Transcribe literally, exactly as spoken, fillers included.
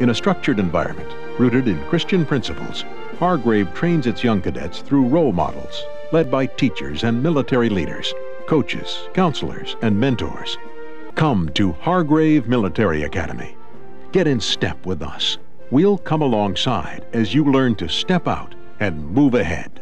In a structured environment, rooted in Christian principles, Hargrave trains its young cadets through role models, led by teachers and military leaders, coaches, counselors, and mentors. Come to Hargrave Military Academy. Get in step with us. We'll come alongside as you learn to step out and move ahead.